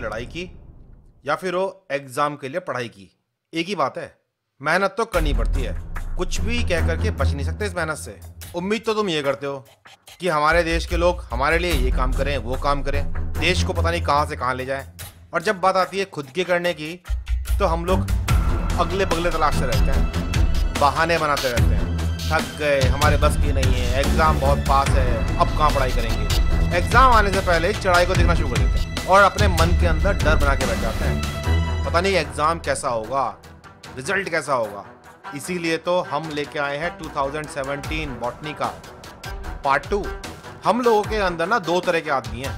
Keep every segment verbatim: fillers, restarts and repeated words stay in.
की लड़ाई की या फिर हो एग्जाम के लिए पढ़ाई की, एक ही बात है, मेहनत तो करनी पड़ती है। कुछ भी कह करके बच नहीं सकते इस मेहनत से। उम्मीद तो तुम ये करते हो कि हमारे देश के लोग हमारे लिए ये काम करें, वो काम करें, देश को पता नहीं कहाँ से कहाँ ले जाएं। और जब बात आती है खुद के करने की तो हम लोग अगले बगले तलाशते रहते हैं, बहाने बनाते रहते हैं। थक गए, हमारे बस की नहीं है, एग्ज़ाम बहुत पास है, अब कहाँ पढ़ाई करेंगे। एग्ज़ाम आने से पहले चढ़ाई को देखना शुरू कर देते हैं और अपने मन के अंदर डर बना के बैठ जाते हैं, पता नहीं एग्ज़ाम कैसा होगा, रिजल्ट कैसा होगा। इसीलिए तो हम लेके आए हैं दो हज़ार सत्रह बॉटनी का पार्ट टू। हम लोगों के अंदर ना दो तरह के आदमी हैं,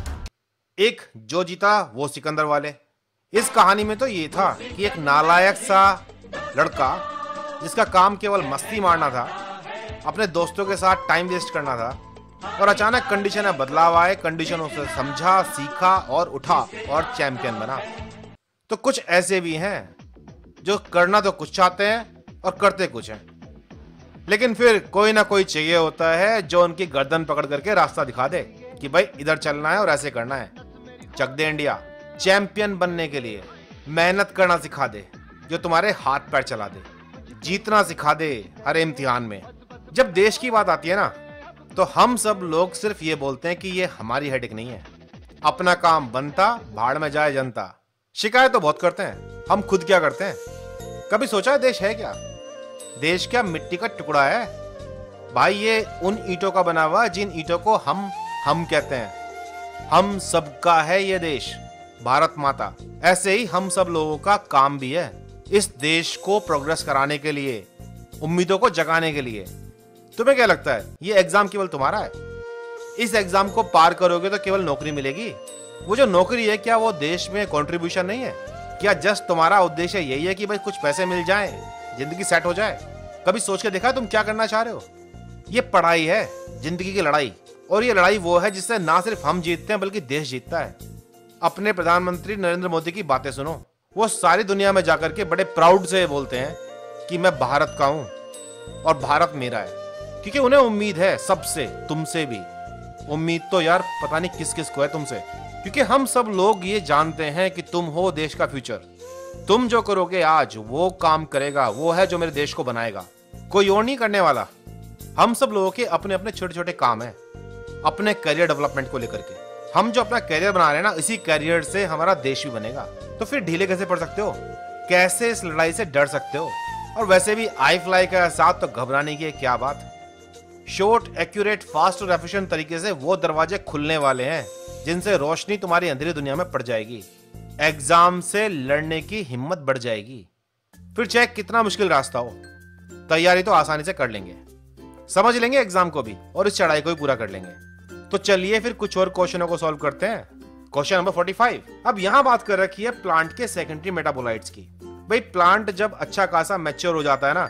एक जो जीता वो सिकंदर वाले। इस कहानी में तो ये था कि एक नालायक सा लड़का जिसका काम केवल मस्ती मारना था, अपने दोस्तों के साथ टाइम वेस्ट करना था, और अचानक कंडीशन में बदलाव आए, कंडीशन उसे समझा, सीखा और उठा और चैंपियन बना। तो कुछ ऐसे भी हैं जो करना तो कुछ चाहते हैं और करते कुछ हैं, लेकिन फिर कोई ना कोई चाहिए होता है जो उनकी गर्दन पकड़ करके रास्ता दिखा दे कि भाई इधर चलना है और ऐसे करना है। चक दे इंडिया चैंपियन बनने के लिए मेहनत करना सिखा दे, जो तुम्हारे हाथ पैर चला दे, जीतना सिखा दे हर इम्तिहान में। जब देश की बात आती है ना तो हम सब लोग सिर्फ ये बोलते हैं कि ये हमारी हेडेक नहीं है, अपना काम बनता भाड़ में जाए जनता। शिकायत तो बहुत करते हैं, हम खुद क्या करते हैं? कभी सोचा है देश है क्या? देश क्या मिट्टी का टुकड़ा है भाई, ये उन ईंटों का बना हुआ जिन ईंटों को हम हम कहते हैं। हम सबका है ये देश, भारत माता। ऐसे ही हम सब लोगों का काम भी है इस देश को प्रोग्रेस कराने के लिए, उम्मीदों को जगाने के लिए। तुम्हें क्या लगता है ये एग्जाम केवल तुम्हारा है? इस एग्जाम को पार करोगे तो केवल नौकरी मिलेगी? वो जो नौकरी है क्या वो देश में कंट्रीब्यूशन नहीं है? क्या जस्ट तुम्हारा उद्देश्य यही है कि भाई कुछ पैसे मिल जाएं, जिंदगी सेट हो जाए? कभी सोच के देखा तुम क्या करना चाह रहे हो? ये पढ़ाई है, जिंदगी की लड़ाई, और ये लड़ाई वो है जिससे ना सिर्फ हम जीतते हैं बल्कि देश जीतता है। अपने प्रधानमंत्री नरेंद्र मोदी की बातें सुनो, वो सारी दुनिया में जाकर के बड़े प्राउड से बोलते हैं कि मैं भारत का हूँ और भारत मेरा है, क्योंकि उन्हें उम्मीद है सबसे, तुमसे भी। उम्मीद तो यार पता नहीं किस किस को है तुमसे, क्योंकि हम सब लोग ये जानते हैं कि तुम हो देश का फ्यूचर। तुम जो करोगे आज वो काम करेगा वो है जो मेरे देश को बनाएगा, कोई और नहीं करने वाला। हम सब लोगों के अपने अपने छोटे छोटे काम हैं अपने करियर डेवलपमेंट को लेकर के। हम जो अपना करियर बना रहे हैं ना, इसी करियर से हमारा देश भी बनेगा। तो फिर ढीले कैसे पड़ सकते हो? कैसे इस लड़ाई से डर सकते हो? और वैसे भी आई फ्लाई का एहसास तो घबराने की है क्या बात। शॉर्ट, एक्यूरेट, फास्ट और एफिशिएंट तरीके से वो दरवाजे खुलने वाले हैं जिनसे रोशनी तुम्हारी अंधेरी दुनिया में पड़ जाएगी, एग्जाम से लड़ने की हिम्मत बढ़ जाएगी। फिर चाहे कितना मुश्किल रास्ता हो, तैयारी तो आसानी से कर लेंगे, समझ लेंगे एग्जाम को भी और इस चढ़ाई को भी पूरा कर लेंगे। तो चलिए फिर कुछ और क्वेश्चनों को सॉल्व करते हैं। क्वेश्चन नंबर पैंतालीस। अब यहाँ बात कर रखी है प्लांट के सेकेंडरी मेटाबोलाइट्स की। भाई प्लांट जब अच्छा खासा मैच्योर हो जाता है ना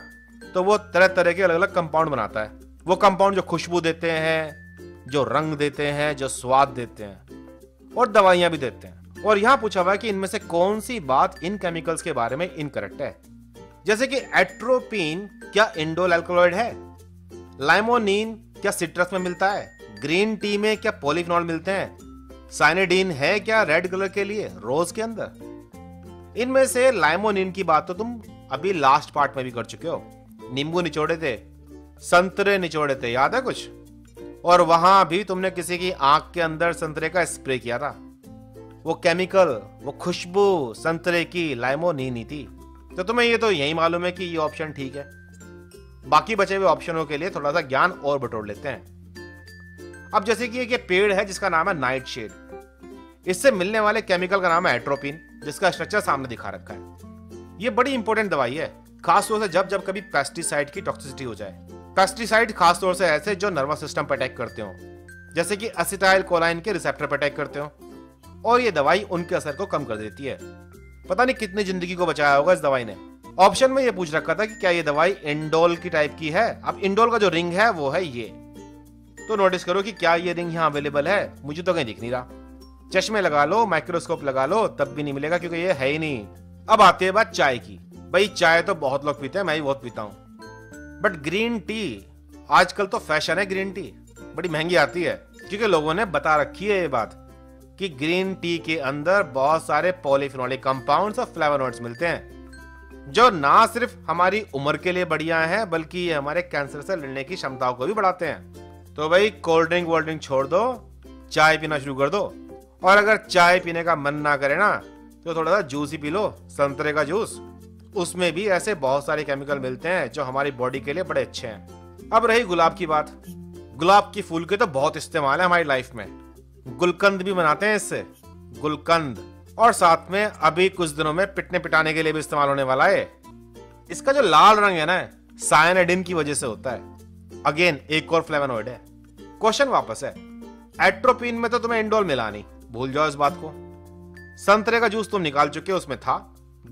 तो वो तरह तरह के अलग अलग कंपाउंड बनाता है। वो कंपाउंड जो खुशबू देते हैं, जो रंग देते हैं, जो स्वाद देते हैं, और दवाइयां भी देते हैं। और यहां पूछा हुआ है कि इनमें से कौन सी बात इन केमिकल्स के बारे में इनकरेक्ट है, जैसे कि एट्रोपिन क्या इंडोल अल्कोलॉइड है, लाइमोनिन क्या सिट्रस में मिलता है, ग्रीन टी में क्या पॉलीफेनॉल मिलते हैं, साइनाडीन है क्या रेड कलर के लिए रोज के अंदर। इनमें से लाइमोनिन की बात तो तुम अभी लास्ट पार्ट में भी कर चुके हो, नींबू निचोड़े थे, संतरे निचोड़े थे, याद है कुछ? और वहां भी तुमने किसी की आंख के अंदर संतरे का स्प्रे किया था। वो केमिकल, वो खुशबू संतरे की, लाइमोनिन ही थी। तो तुम्हें ये तो यही मालूम है कि ये ऑप्शन ठीक है। बाकी बचे हुए ऑप्शनों के लिए थोड़ा सा ज्ञान और बटोर लेते हैं। अब जैसे कि एक पेड़ है जिसका नाम है नाइट शेड, इससे मिलने वाले केमिकल का नाम है एट्रोपिन, जिसका स्ट्रक्चर सामने दिखा रखा है। ये बड़ी इंपॉर्टेंट दवाई है, खासतौर से जब जब कभी पेस्टिसाइड की टॉक्सिसिटी हो जाए। पेस्टिसाइड खासतौर से ऐसे जो नर्वस सिस्टम पर अटैक करते हो, जैसे कि एसिटाइल कोलाइन के रिसेप्टर पर अटैक करते हो, और ये दवाई उनके असर को कम कर देती है। पता नहीं कितनी जिंदगी को बचाया होगा इस दवाई ने। ऑप्शन में ये पूछ रखा था कि क्या ये दवाई इंडोल की टाइप की है। अब इंडोल का जो रिंग है वो है ये, तो नोटिस करो कि क्या ये रिंग यहाँ अवेलेबल है। मुझे तो कहीं दिख नहीं रहा, चश्मे लगा लो, माइक्रोस्कोप लगा लो, तब भी नहीं मिलेगा क्योंकि ये है ही नहीं। अब आती है बात चाय की। भाई चाय तो बहुत लोग पीते हैं, मैं भी बहुत पीता हूँ, बट ग्रीन टी आजकल तो फैशन है। ग्रीन टी बड़ी महंगी आती है क्योंकि लोगों ने बता रखी है ये बात कि ग्रीन टी के अंदर बहुत सारे पॉलीफिनोलिक कंपाउंड्स और फ्लेवोनॉइड्स मिलते हैं, जो ना सिर्फ हमारी उम्र के लिए बढ़िया हैं, बल्कि ये हमारे कैंसर से लड़ने की क्षमताओं को भी बढ़ाते हैं। तो भाई कोल्ड ड्रिंक वोल्ड ड्रिंक छोड़ दो, चाय पीना शुरू कर दो। और अगर चाय पीने का मन ना करे ना तो थोड़ा सा जूस ही पी लो, संतरे का जूस। उसमें भी ऐसे बहुत सारे केमिकल मिलते हैं जो हमारी बॉडी के लिए बड़े अच्छे हैं। अब रही गुलाब की बात, गुलाब के फूल के तो बहुत इस्तेमाल है हमारी लाइफ में। गुलकंद भी बनाते हैं इससे, गुलकंद, और साथ में अभी कुछ दिनों में पिटने पिटाने के लिए भी इस्तेमाल होने वाला है। इसका जो लाल रंग है ना, साइनाइडिन की वजह से होता है। अगेन एक और फ्लेवोनॉइड है। क्वेश्चन वापस है, एट्रोपिन में तो तुम्हें इंडोल मिला नहीं, भूल जाओ इस बात को। संतरे का जूस तुम निकाल चुके हो, उसमें था।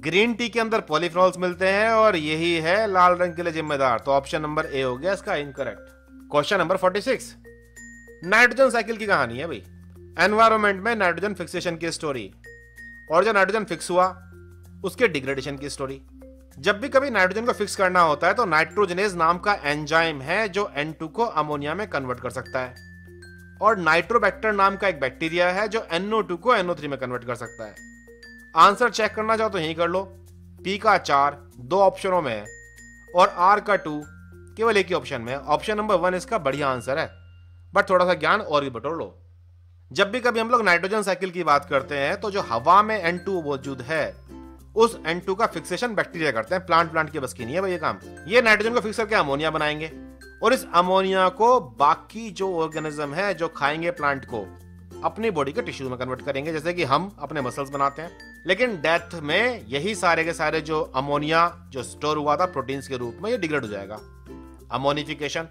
ग्रीन टी के अंदर पॉलीफेनॉल्स मिलते हैं और यही है लाल रंग के लिए जिम्मेदार। तो ऑप्शन नंबर ए हो गया इसका इनकरेक्ट। क्वेश्चन नंबर छियालीस, नाइट्रोजन साइकिल की कहानी है भाई। एनवायरमेंट में नाइट्रोजन फिक्सेशन की स्टोरी, और जो नाइट्रोजन फिक्स हुआ उसके डिग्रेडेशन की स्टोरी। जब भी कभी नाइट्रोजन को फिक्स करना होता है तो नाइट्रोजनेज नाम का एंजाइम है जो एन टू को अमोनिया में कन्वर्ट कर सकता है, और नाइट्रोबैक्टर नाम का एक बैक्टीरिया है जो एन ओ टू को एन ओ थ्री में कन्वर्ट कर सकता है। आंसर चेक करना चाहो तो यहीं कर लो। पी का चार दो ऑप्शनों में है और आर का टू केवल एक ही ऑप्शन में है। ऑप्शन नंबर वन इसका बढ़िया आंसर है, बट थोड़ा सा ज्ञान और भी बटोर लो। जब भी कभी हम लोग नाइट्रोजन साइकिल की बात करते हैं तो जो हवा में एन टू मौजूद है उस एन टू का फिक्सेशन बैक्टीरिया करते हैं। प्लांट प्लांट की बस की नहीं है भाई ये काम। ये नाइट्रोजन को फिक्स करके अमोनिया बनाएंगे और इस अमोनिया को बाकी जो ऑर्गेनिज्म है जो खाएंगे प्लांट को अपनी बॉडी के टिश्यू में कन्वर्ट करेंगे, जैसे कि हम अपने मसल्स बनाते हैं। लेकिन डेथ में यही सारे के सारे जो अमोनिया जो स्टोर हुआ था प्रोटीन्स के रूप में, ये डिग्रेड हो जाएगा, अमोनिफिकेशन,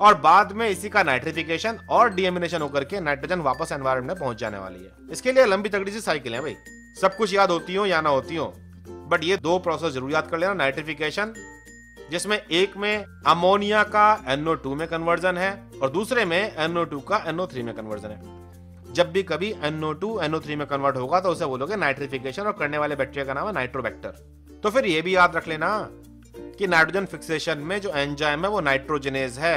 और बाद में इसी का नाइट्रिफिकेशन और डीएमिनेशन होकर के नाइट्रोजन वापस एनवायरमेंट में पहुंच जाने वाली है। इसके लिए लंबी तगड़ी सी साइकिल है भाई, सब कुछ याद होती हो या ना होती हो, बट ये दो प्रोसेस जरूर याद कर लेना। नाइट्रिफिकेशन, जिसमें एक में अमोनिया का एन ओ टू में कन्वर्जन है और दूसरे में एन ओ टू का एन ओ थ्री में कन्वर्जन है। जब भी कभी N O two N O three में कन्वर्ट होगा तो उसे बोलोगे नाइट्रिफिकेशन, और करने वाले बैक्टीरिया का नाम है नाइट्रोबैक्टर। तो फिर यह भी याद रख लेना कि नाइट्रोजन फिक्सेशन में जो एंजाइम है वो नाइट्रोजनेज है।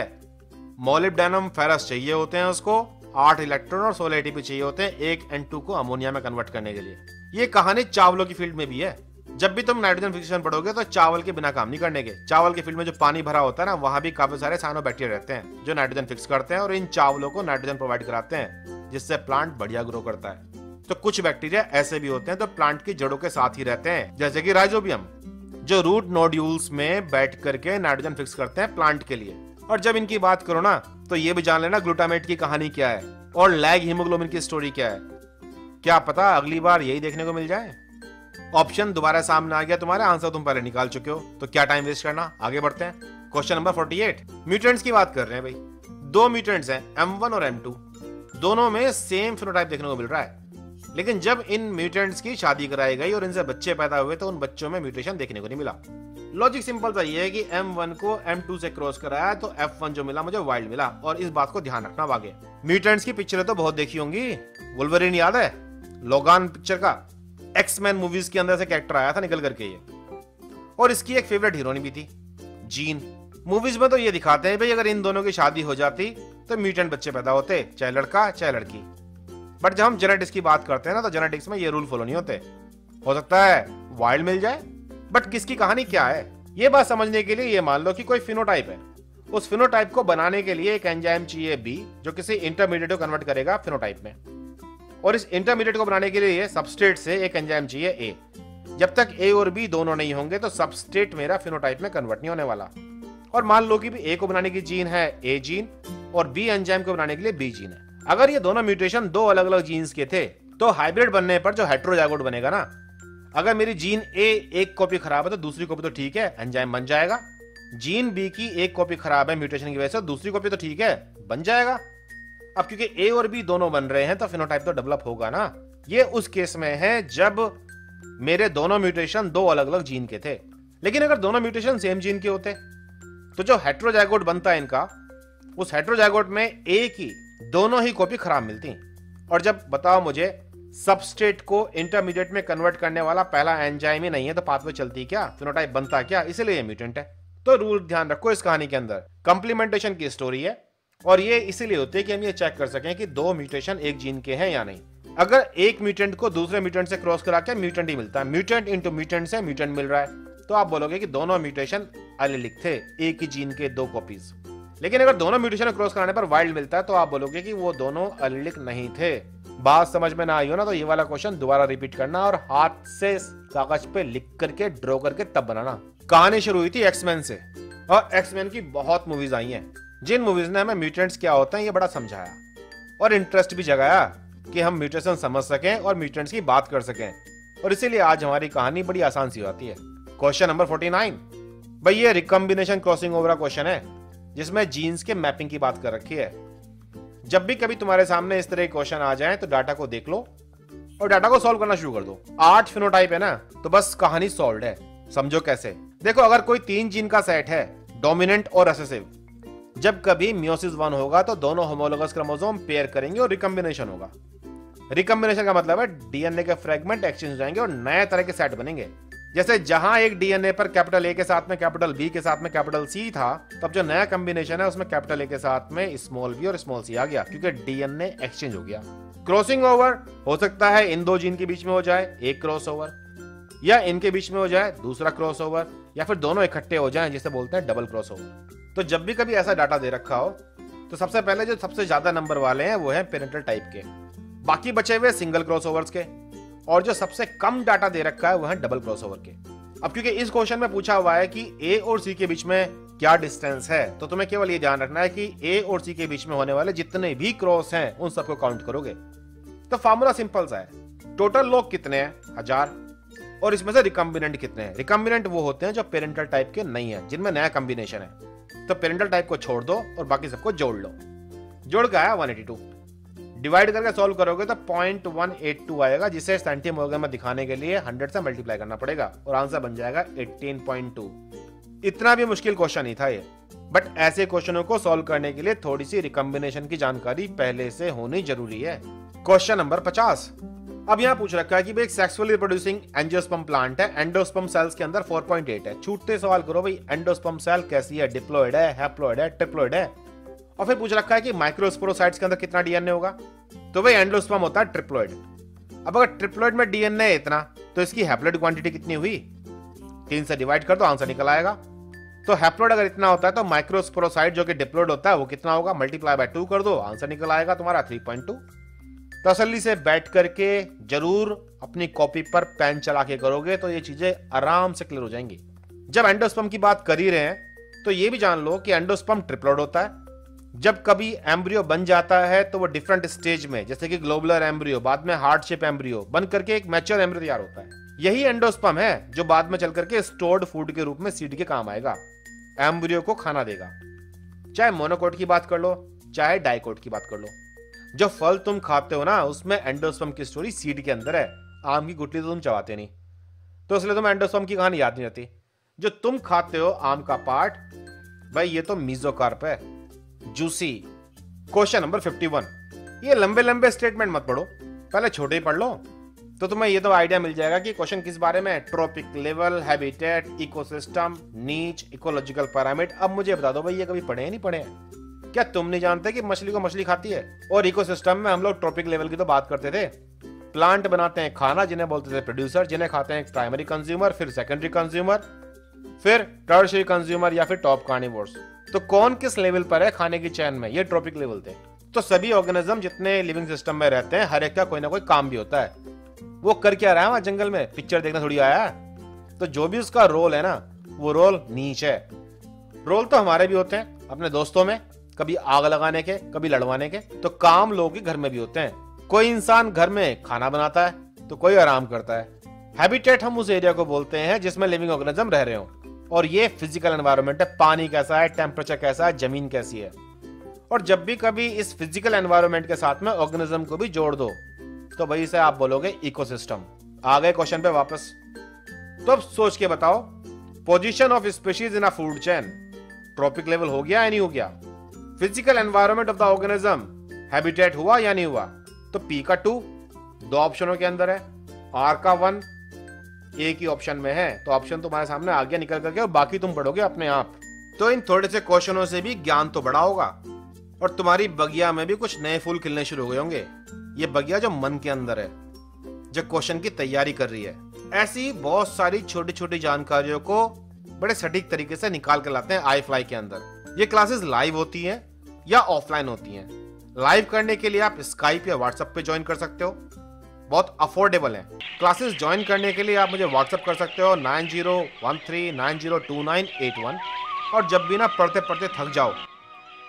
मोलिब्डेनम फेरस चाहिए होते हैं उसको, आठ इलेक्ट्रॉन और सोलह एटीपी चाहिए होते हैं एक एन टू को अमोनिया में कन्वर्ट करने के लिए। ये कहानी चावलों की फील्ड में भी है। जब भी तुम नाइट्रोजन फिक्सेशन पढ़ोगे तो चावल के बिना काम नहीं करने के। चावल के फील्ड में जो पानी भरा होता है ना, वहां भी काफी सारे साइनोबैक्टीरिया रहते हैं जो नाइट्रोजन फिक्स करते हैं और इन चावलों को नाइट्रोजन प्रोवाइड कराते हैं, जिससे प्लांट बढ़िया ग्रो करता है। तो कुछ बैक्टीरिया ऐसे भी होते हैं जो प्लांट की जड़ों के साथ ही रहते हैं, जैसे कि राइजोबियम, जो रूट नोड्यूल्स में बैठ करके नाइट्रोजन फिक्स करते हैं प्लांट के लिए। और जब इनकी बात करो ना तो ये भी जान लेना ग्लूटामेट की कहानी क्या है और लैग हीमोग्लोबिन की स्टोरी क्या है। क्या पता अगली बार यही देखने को मिल जाए। ऑप्शन दोबारा सामने आ गया तुम्हारे, आंसर तुम पहले निकाल चुके हो, तो क्या टाइम वेस्ट करना, आगे बढ़ते हैं। क्वेश्चन नंबर अड़तालीस, म्यूटेंट्स की बात कर रहे हैं भाई। दो म्यूटेंट्स हैं, एम वन और एम टू, दोनों में सेम फिनोटाइप देखने को मिल रहा है, लेकिन जब इन म्यूटेंट्स की शादी कराई गई और इनसे बच्चे पैदा हुए तो उन बच्चों में म्यूटेशन देखने को नहीं मिला। लॉजिक सिंपल था ये है कि एम वन को एम टू से क्रॉस कराया तो एफ वन जो मिला मुझे वाइल्ड मिला, और इस बात को ध्यान रखना। आगे म्यूटेंट्स की पिक्चरें तो बहुत देखी होंगी, वुल्वरीन याद है, लोगान पिक्चर का, एक्समैन मूवीज के अंदर से कैरेक्टर आया था निकल करके ये, और इसकी एक फेवरेट हीरोइन भी थी जीन। मूवीज में तो ये दिखाते हैं भाई अगर इन दोनों की शादी हो जाती तो म्यूटेंट बच्चे पैदा होते, चाहे लड़का चाहे लड़की। बट जब हम जेनेटिक्स की बात करते हैं ना तो जेनेटिक्स में ये रूल फॉलो नहीं होते, हो सकता है वाइल्ड मिल जाए, बट किसकी कहानी क्या है ये बात समझने के लिए ये मान लो कि कोई फिनोटाइप है। उस फिनोटाइप को बनाने के लिए एक एंजाइम चाहिए बी, जो किसी इंटरमीडिएट को कन्वर्ट करेगा फिनोटाइप में, और इस इंटरमीडिएट को बनाने के लिए सबस्ट्रेट से एक एंजाइम चाहिए ए। जब तक ए और बी दोनों नहीं होंगे तो सबस्ट्रेट मेरा फिनोटाइप में कन्वर्ट नहीं होने वाला। और मान लो कि ए को बनाने की जीन है ए जीन और बी एंजाइम को बनाने के लिए बी जीन है। अगर ये दोनों म्यूटेशन दो अलग अलग जीन्स के थे तो हाइब्रिड बनने पर जो हेट्रोजाइगोट बनेगा ना, अगर मेरी जीन ए एक कॉपी खराब है तो दूसरी कॉपी तो ठीक है एंजाइम बन जाएगा, जीन बी की एक कॉपी खराब है म्यूटेशन की वजह से दूसरी कॉपी तो ठीक है बन जाएगा। अब क्योंकि ए और बी दोनों बन रहे हैं तो फिनोटाइप तो डेवलप होगा ना। ये उस केस में है जब मेरे दोनों म्यूटेशन दो अलग अलग जीन के थे, लेकिन अगर दोनों म्यूटेशन सेम जीन के होते तो जो हेट्रोजाइगोट बनता है इनका, उस हेट्रोजाइगोट में ए की दोनों ही कॉपी खराब मिलती। और जब बताओ मुझे सबस्ट्रेट को इंटरमीडिएट में कन्वर्ट करने वाला पहला एंजाइम ही नहीं है तो पाथवे चलती क्या, फिनोटाइप बनता क्या, इसीलिए म्यूटेंट है। तो रूल ध्यान रखो इस कहानी के अंदर, कंप्लीमेंटेशन की स्टोरी है, और ये इसीलिए होते हैं कि हम ये चेक कर सकें कि दो म्यूटेशन एक जीन के हैं या नहीं। अगर एक म्यूटेंट को दूसरे म्यूटेंट से क्रॉस करा के म्यूटेंट ही मिलता है, म्यूटेंट इंटू म्यूटेंट से म्यूटेंट मिल रहा है, तो आप बोलोगे कि दोनों म्यूटेशन एलीलिक थे, एक ही जीन के दो कॉपीज। लेकिन अगर दोनों म्यूटेशन क्रॉस कराने पर वाइल्ड मिलता है तो आप बोलोगे कि वो दोनों एलीलिक नहीं थे। बात समझ में ना आई हो ना, तो ये वाला क्वेश्चन दोबारा रिपीट करना और हाथ से कागज पे लिख करके ड्रॉ करके तब बनाना। कहानी शुरू हुई थी एक्समैन से, और एक्समैन की बहुत मूवीज आई हैं, जिन मूवीज ने हमें म्यूटेंट्स क्या होते हैं ये बड़ा समझाया और इंटरेस्ट भी जगाया कि हम म्यूटेशन समझ सकें और म्यूटेंट्स की बात कर सकें, और इसीलिए आज हमारी कहानी बड़ी आसान सी हो जाती है। क्वेश्चन नंबर फोर्टी नाइन, भाई ये रिकॉम्बिनेशन क्रॉसिंग ओवर का क्वेश्चन है जिसमें जीन्स के मैपिंग की बात कर रखी है। जब भी कभी तुम्हारे सामने इस तरह के क्वेश्चन आ जाए तो डाटा को देख लो और डाटा को सॉल्व करना शुरू कर दो। आठ फिनोटाइप है ना, तो बस कहानी सॉल्व है। समझो कैसे, देखो अगर कोई तीन जीन का सेट है, डोमिनेंट और रिसेसिव, जब कभी मियोसिस वन होगा तो दोनों होमोलोगस क्रोमोसोम पेयर करेंगे और रिकॉम्बिनेशन होगा। रिकॉम्बिनेशन का मतलब है डीएनए के फ्रेगमेंट एक्सचेंज हो जाएंगे और नए तरह के सेट बनेंगे। जैसे जहां एक डीएनए पर कैपिटल ए के साथ में कैपिटल बी के साथ में कैपिटल सी था, तब जो नया कॉम्बिनेशन है उसमें कैपिटल ए के साथ में स्मॉल बी और स्मॉल सी आ गया, क्योंकि डीएनए एक्सचेंज हो गया। क्रॉसिंग ओवर हो सकता है इन दो जीन के बीच में हो जाए एक क्रॉस ओवर, या इनके बीच में हो जाए दूसरा क्रॉस ओवर, या फिर दोनों इकट्ठे हो जाए, जिसे बोलते हैं डबल क्रॉस ओवर। तो जब भी कभी ऐसा डाटा दे रखा हो तो सबसे पहले जो सबसे ज्यादा नंबर वाले हैं वो है पेरेंटल टाइप के, बाकी बचे हुए सिंगल क्रॉस ओवर्स के, और जो सबसे कम डाटा दे रखा है वह है डबल क्रॉसओवर के। अब क्योंकि इस क्वेश्चन में पूछा हुआ है कि ए और सी के बीच में क्या डिस्टेंस है, तो तुम्हें केवल ये ध्यान रखना है कि ए और सी के बीच में होने वाले जितने भी क्रॉस हैं उन सबको काउंट करोगे। तो फार्मूला सिंपल सा है, टोटल लोग कितने हैं हजार, और इसमें से रिकॉम्बिनेंट कितने हैं। रिकॉम्बिनेंट वो होते हैं जो पेरेंटल टाइप के नहीं है, जिनमें नया कॉम्बिनेशन है। तो पेरेंटल टाइप को छोड़ दो और बाकी सबको जोड़ लो। जोड़ के आया वन एटी टू, डिवाइड करके सॉल्व करोगे तो पॉइंट वन एट टू आएगा, जिसे सेंटीमोग्राम में दिखाने के लिए हंड्रेड से मल्टीप्लाई करना पड़ेगा और आंसर बन जाएगा एटीन पॉइंट टू। इतना भी मुश्किल क्वेश्चन नहीं था ये, बट ऐसे क्वेश्चनों को सॉल्व करने के लिए थोड़ी सी रिकॉम्बिनेशन की जानकारी पहले से होनी जरूरी है। क्वेश्चन नंबर पचास, अब यहाँ पूछ रखा है कि भाई एक सेक्सुअली रिप्रोड्यूसिंग एंजियोस्पर्म प्लांट है, एंडोस्पर्म सेल्स के अंदर फोर पॉइंट एट है। छूटते सवाल करो भाई, एंडोस्पर्म सेल कैसी है, डिप्लॉइड है, हैप्लॉइड है, ट्रिप्लॉइड है? और फिर पूछ रखा है कि माइक्रोस्पोरोसाइट्स के अंदर कितना डीएनए होगा, तो भाई एंडोस्पर्म होता है ट्रिप्लॉइड। अब अगर ट्रिप्लॉइड में डीएनए है इतना, तो इसकी हैप्लॉइड क्वांटिटी कितनी हुई, तीन से डिवाइड कर दो, आंसर निकल आएगा। तो हैप्लॉइड अगर इतना होता है तो माइक्रोस्पोरोसाइट जो कि डिप्लॉइड होता है वो कितना होगा, मल्टीप्लाई बाय टू कर दो, आंसर निकल आएगा तुम्हारा थ्री पॉइंट टू। तसल्ली से बैठ करके जरूर अपनी कॉपी पर पेन चला के करोगे तो ये चीजें आराम से क्लियर हो जाएंगी। जब एंडोस्पर्म की बात कर ही रहे हैं तो ये भी जान लो कि एंडोस्पर्म ट्रिप्लॉइड होता है। जब कभी एम्ब्रियो बन जाता है तो वो डिफरेंट स्टेज में, जैसे कि ग्लोबुलर एम्ब्रियो, बाद में हार्ट शेप एम्ब्रियो बन करके एक मैच्योर एम्ब्रियो तैयार होता है। यही एंडोस्पर्म है जो बाद में चल करके स्टोर्ड फूड के रूप में सीड के काम आएगा, एम्ब्रियो को खाना देगा। चाहे मोनोकोट की बात कर लो, चाहे डाइकोट की बात कर लो, जो फल तुम खाते हो ना उसमें एंडोस्पर्म की स्टोरी सीड के अंदर है। आम की गुठली तो तुम चबाते नहीं, तो इसलिए तुम्हें एंडोस्पर्म की कहानी याद नहीं रहती। जो तुम खाते हो आम का पार्ट, भाई ये तो मीजोकार्प है, juicy. Question number fifty one, ये लंबे लंबे स्टेटमेंट मत पढ़ो, पहले छोटे ही पढ़ लो, तो तुम्हें ये तो आइडिया मिल जाएगा कि क्वेश्चन किस बारे में। Trophic level, habitat, ecosystem, niche, ecological parameter. अब मुझे बता दो भाई ये कभी पढ़े नहीं पढ़े? क्या तुम नहीं जानते कि मछली को मछली खाती है? और इकोसिस्टम में हम लोग ट्रॉपिक लेवल की तो बात करते थे। प्लांट बनाते हैं खाना, जिन्हें बोलते थे प्रोड्यूसर, जिन्हें खाते हैं प्राइमरी कंज्यूमर, फिर सेकेंडरी कंज्यूमर, फिर टर्शियरी कंज्यूमर, या फिर टॉप कार्निवोर्स। तो कौन किस लेवल पर है खाने की चैन में, ये ट्रॉपिक लेवल थे। तो सभी ऑर्गेनिज्म जितने लिविंग सिस्टम में रहते हैं, हर एक का कोई ना कोई काम भी होता है। वो कर क्या रहा है वहां जंगल में, पिक्चर देखना थोड़ी आया है? तो जो भी उसका रोल है ना, वो रोल नीच है। रोल तो हमारे भी होते हैं अपने दोस्तों में, कभी आग लगाने के, कभी लड़वाने के। तो काम लोगों के घर में भी होते हैं। कोई इंसान घर में खाना बनाता है तो कोई आराम करता है। हैबिटेट हम उस एरिया को बोलते हैं जिसमें लिविंग ऑर्गेनिज्म रह रहे हो, और ये फिजिकल एनवायरनमेंट है। पानी कैसा है, टेम्परेचर कैसा है, जमीन कैसी है। और जब भी कभी इस फिजिकल एनवायरनमेंट के साथ में ऑर्गेनिज्म को भी जोड़ दो तो वही से आप बोलोगे इकोसिस्टम। आ गए क्वेश्चन पे वापस। तो अब सोच के बताओ, position of species in a food chain, trophic level हो गया या नहीं हो गया? Physical environment of the organism, habitat हुआ या नहीं हुआ? तो पी का टू दो ऑप्शनों के अंदर है, आर का वन एक ही ऑप्शन में है। तो ऑप्शन तुम्हारे सामने आगे निकल करके और बाकी तुम पढ़ोगे अपने आप। तो इन थोड़े से क्वेश्चनों से भी ज्ञान तो बढ़ा होगा और तुम्हारी बगिया में भी कुछ नए फूल खिलने शुरू हो गए होंगे। ये बगिया जो मन के अंदर है, जो क्वेश्चन की तैयारी कर रही है। ऐसी बहुत सारी छोटी छोटी जानकारियों को बड़े सटीक तरीके से निकाल कर लाते हैं आई फ्लाई के अंदर। ये क्लासेस लाइव होती हैं या ऑफलाइन होती हैं। लाइव करने के लिए आप स्काइप या व्हाट्सएप पे ज्वाइन कर सकते हो, बहुत अफोर्डेबल है। क्लासेस ज्वाइन करने के लिए आप मुझे व्हाट्सएप कर सकते हो nine zero one three nine zero two nine eight one. और जब भी ना पढ़ते पढ़ते थक जाओ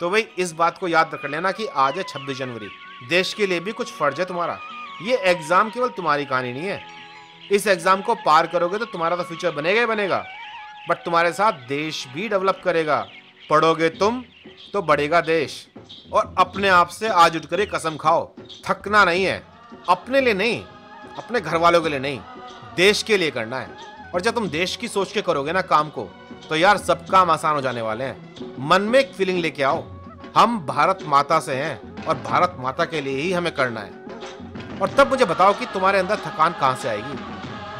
तो वही इस बात को याद रख लेना कि आज है छब्बीस जनवरी। देश के लिए भी कुछ फर्ज है तुम्हारा। ये एग्ज़ाम केवल तुम्हारी कहानी नहीं है। इस एग्ज़ाम को पार करोगे तो तुम्हारा तो फ्यूचर बनेगा ही बनेगा, बट तुम्हारे साथ देश भी डेवलप करेगा। पढ़ोगे तुम तो बढ़ेगा देश। और अपने आप से आज उठकर कसम खाओ, थकना नहीं है। अपने लिए नहीं, अपने घर वालों के लिए नहीं, देश के लिए करना है। और जब तुम देश की सोच के करोगे ना काम को, तो यार सब काम आसान हो जाने वाले हैं। मन में एक फीलिंग लेके आओ, हम भारत माता से हैं और भारत माता के लिए ही हमें करना है। और तब मुझे बताओ कि तुम्हारे अंदर थकान कहाँ से आएगी।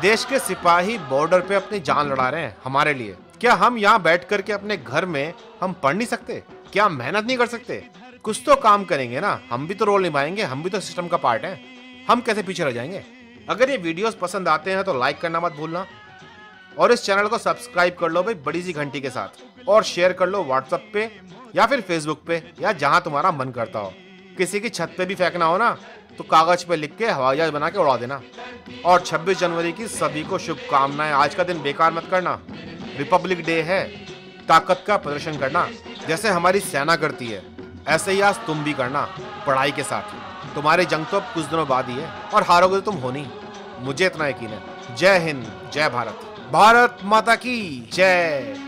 देश के सिपाही बॉर्डर पे अपनी जान लड़ा रहे हैं हमारे लिए। क्या हम यहाँ बैठ करके अपने घर में हम पढ़ नहीं सकते? क्या हम मेहनत नहीं कर सकते? कुछ तो काम करेंगे ना, हम भी तो रोल निभाएंगे, हम भी तो सिस्टम का पार्ट हैं। हम कैसे पीछे रह जाएंगे? अगर ये वीडियोस पसंद आते हैं तो लाइक करना मत भूलना, और इस चैनल को सब्सक्राइब कर लो भाई बड़ी सी घंटी के साथ, और शेयर कर लो व्हाट्सएप पे या फिर फेसबुक पे या जहां तुम्हारा मन करता हो। किसी की छत पे भी फेंकना हो ना तो कागज पे लिख के हवाई जहाज बना के उड़ा देना। और छब्बीस जनवरी की सभी को शुभकामनाएं। आज का दिन बेकार मत करना। रिपब्लिक डे है, ताकत का प्रदर्शन करना जैसे हमारी सेना करती है, ऐसे ही आज तुम भी करना पढ़ाई के साथ। तुम्हारी जंग तो कुछ दिनों बाद ही है, और हारोगे तुम होनी, मुझे इतना यकीन है। जय हिंद, जय भारत, भारत माता की जय।